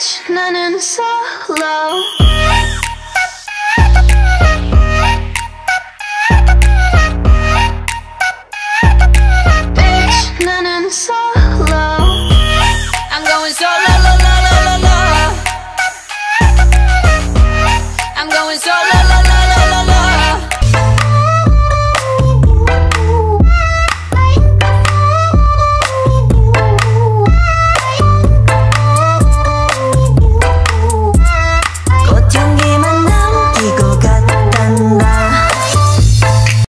much, none and so low. Bitch, none and so low. I'm going so low, low, low, low, low, low. I'm going so low.